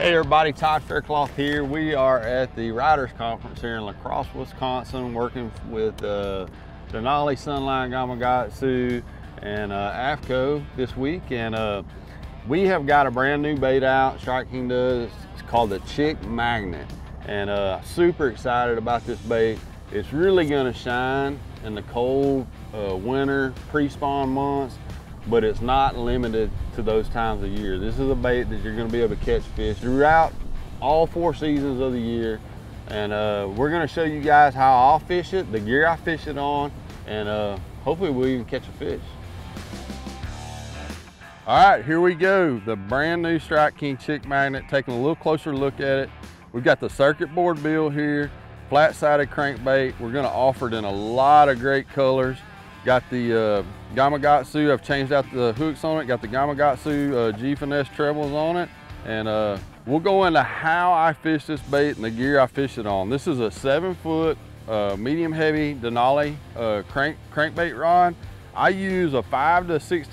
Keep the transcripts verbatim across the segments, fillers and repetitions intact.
Hey everybody, Todd Faircloth here. We are at the Riders Conference here in La Crosse, Wisconsin, working with uh, Denali, Sunline, Gamakatsu, and uh, AFCO this week. And uh, we have got a brand new bait out, Strike King does. It's called the Chick Magnet. And uh, super excited about this bait. It's really gonna shine in the cold uh, winter, pre-spawn months, but it's not limited to those times of year. This is a bait that you're gonna be able to catch fish throughout all four seasons of the year. And uh, we're gonna show you guys how I'll fish it, the gear I fish it on, and uh, hopefully we'll even catch a fish. All right, here we go. The brand new Strike King Chick Magnet, taking a little closer look at it. We've got the circuit board bill here, flat-sided crankbait. We're gonna offer it in a lot of great colors. Got the uh, Gamakatsu, I've changed out the hooks on it. Got the Gamakatsu uh, G-Finesse trebles on it. And uh, we'll go into how I fish this bait and the gear I fish it on. This is a seven foot, uh, medium heavy Denali uh, crank, crankbait rod. I use a five to six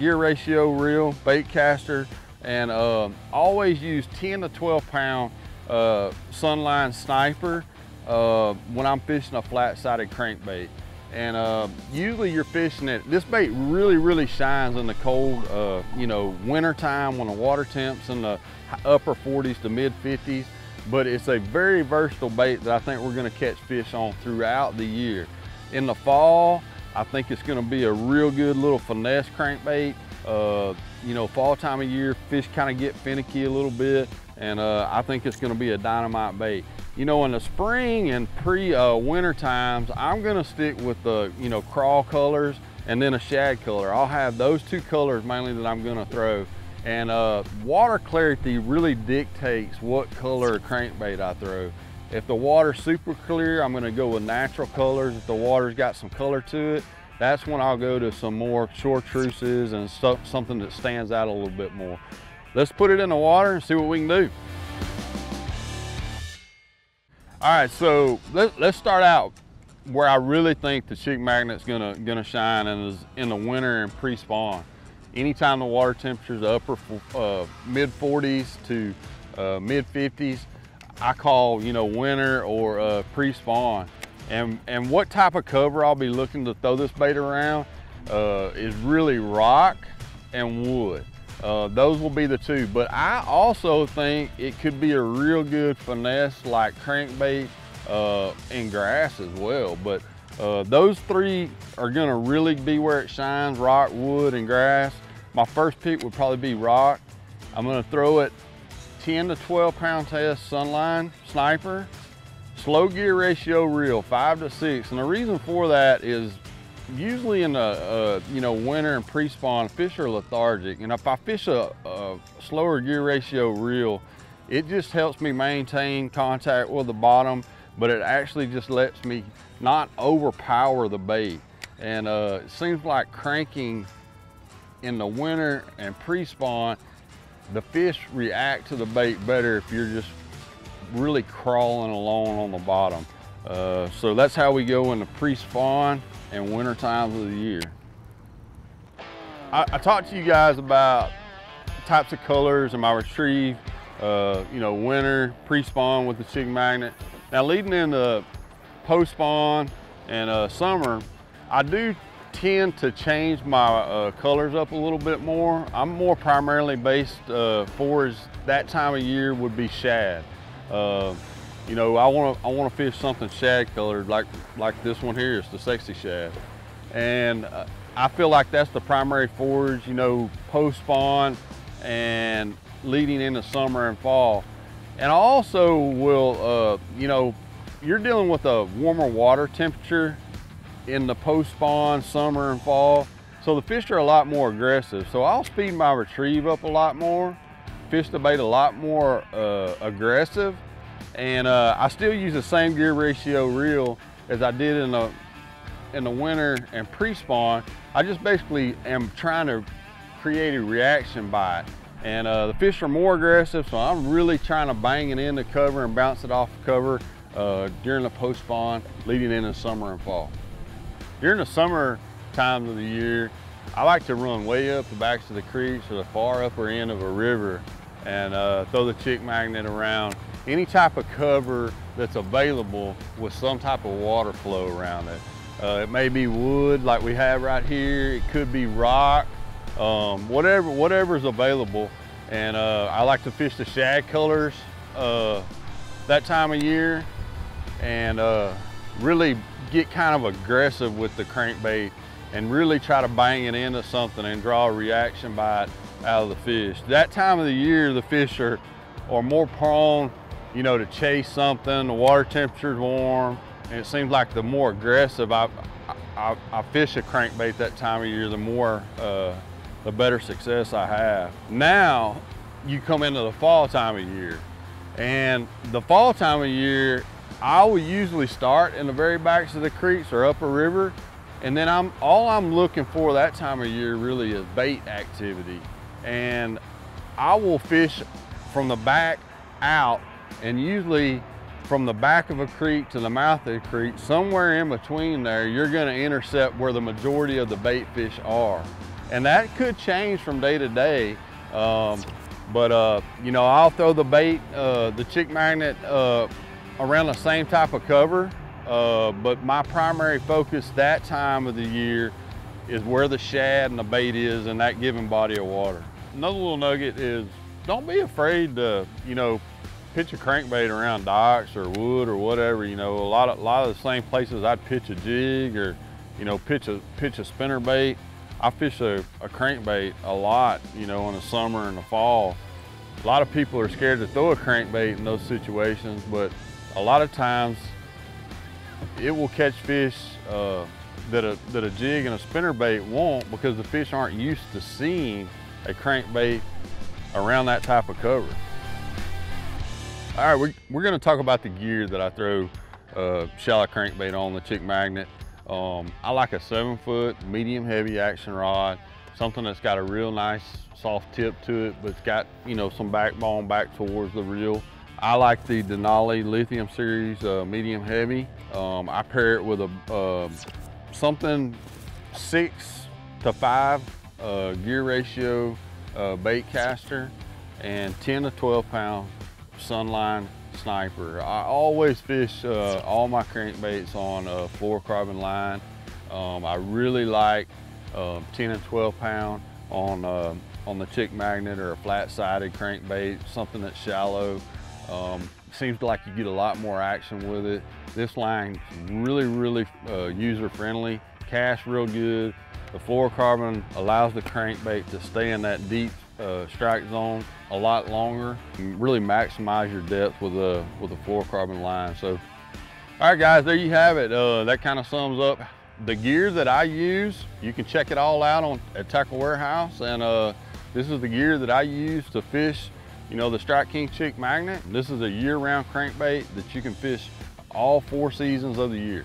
gear ratio reel, bait caster, and uh, always use ten to twelve pound uh, Sunline Sniper uh, when I'm fishing a flat-sided crankbait. And uh, usually you're fishing it. This bait really, really shines in the cold, uh, you know, winter time when the water temp's in the upper forties to mid fifties. But it's a very versatile bait that I think we're gonna catch fish on throughout the year. In the fall, I think it's gonna be a real good little finesse crankbait. Uh, you know, fall time of year, fish kind of get finicky a little bit. And uh, I think it's gonna be a dynamite bait. You know, in the spring and pre uh, winter times, I'm gonna stick with the, you know, crawl colors and then a shad color. I'll have those two colors mainly that I'm gonna throw. And uh, water clarity really dictates what color crankbait I throw. If the water's super clear, I'm gonna go with natural colors. If the water's got some color to it, that's when I'll go to some more chartreuses and stuff, something that stands out a little bit more. Let's put it in the water and see what we can do. All right, so let, let's start out where I really think the Chick Magnet's gonna gonna shine, and is in the winter and pre-spawn. Anytime the water temperature's upper uh, mid forties to uh, mid fifties, I call, you know, winter or uh, pre-spawn. And and what type of cover I'll be looking to throw this bait around uh, is really rock and wood. Uh, those will be the two, but I also think it could be a real good finesse like crankbait uh, and grass as well. But uh, those three are gonna really be where it shines, rock, wood, and grass. My first pick would probably be rock. I'm gonna throw it ten to twelve pound test Sunline Sniper, slow gear ratio reel, five to six. And the reason for that is usually in the uh, you know, winter and pre-spawn, fish are lethargic. And if I fish a, a slower gear ratio reel, it just helps me maintain contact with the bottom, but it actually just lets me not overpower the bait. And uh, it seems like cranking in the winter and pre-spawn, the fish react to the bait better if you're just really crawling along on the bottom. Uh, so that's how we go in the pre-spawn and winter times of the year. I, I talked to you guys about types of colors in my retrieve, uh, you know, winter, pre-spawn with the Chick Magnet. Now leading into post-spawn and uh, summer, I do tend to change my uh, colors up a little bit more. I'm more primarily based uh, for is that time of year would be shad. Uh, You know, I want to I want to fish something shad colored, like like this one here. It's the sexy shad, and uh, I feel like that's the primary forage. You know, post spawn and leading into summer and fall, and I also will. Uh, you know, you're dealing with a warmer water temperature in the post spawn, summer and fall, so the fish are a lot more aggressive. So I'll speed my retrieve up a lot more, fish the bait a lot more uh, aggressive. And uh, I still use the same gear ratio reel as I did in the, in the winter and pre-spawn. I just basically am trying to create a reaction by it. And uh, the fish are more aggressive, so I'm really trying to bang it into cover and bounce it off cover uh, during the post-spawn, leading into summer and fall. During the summer times of the year, I like to run way up the backs of the creeks or the far upper end of a river and uh, throw the Chick Magnet around. Any type of cover that's available with some type of water flow around it. Uh, it may be wood like we have right here. It could be rock, um, whatever whatever's available. And uh, I like to fish the shad colors uh, that time of year, and uh, really get kind of aggressive with the crankbait and really try to bang it into something and draw a reaction by it out of the fish. That time of the year, the fish are, are more prone, you know, to chase something. The water temperature's warm, and it seems like the more aggressive I, I, I fish a crankbait that time of year, the more, uh, the better success I have. Now, you come into the fall time of year, and the fall time of year, I will usually start in the very backs of the creeks or up a river, and then I'm all I'm looking for that time of year really is bait activity. And I will fish from the back out, and usually from the back of a creek to the mouth of a creek, somewhere in between there, you're gonna intercept where the majority of the bait fish are. And that could change from day to day. Um, but uh, you know, I'll throw the bait, uh, the Chick Magnet, uh, around the same type of cover. Uh, but my primary focus that time of the year is where the shad and the bait is in that given body of water. Another little nugget is, don't be afraid to, you know, pitch a crankbait around docks or wood or whatever. You know, a lot of, a lot of the same places I'd pitch a jig or, you know, pitch a, pitch a spinnerbait. I fish a, a crankbait a lot, you know, in the summer and the fall. A lot of people are scared to throw a crankbait in those situations, but a lot of times it will catch fish uh, that, a, that a jig and a spinnerbait won't, because the fish aren't used to seeing a crankbait around that type of cover. All right, we're, we're gonna talk about the gear that I throw uh, shallow crankbait on the Chick Magnet. Um, I like a seven foot, medium heavy action rod, something that's got a real nice soft tip to it, but it's got, you know, some backbone back towards the reel. I like the Denali Lithium Series uh, medium heavy. Um, I pair it with a uh, something six to five uh, gear ratio uh, bait caster, and ten to twelve pound Sunline Sniper. I always fish uh, all my crankbaits on a fluorocarbon line. Um, I really like uh, ten and twelve pound on, uh, on the Chick Magnet, or a flat-sided crankbait, something that's shallow. Um, seems like you get a lot more action with it. This line's really, really uh, user-friendly, casts real good. The fluorocarbon allows the crankbait to stay in that deep uh, strike zone a lot longer. You really maximize your depth with a, with a fluorocarbon line. So, all right guys, there you have it. Uh, that kind of sums up the gear that I use. You can check it all out on at Tackle Warehouse, and uh, this is the gear that I use to fish, you know, the Strike King Chick Magnet. This is a year-round crankbait that you can fish all four seasons of the year.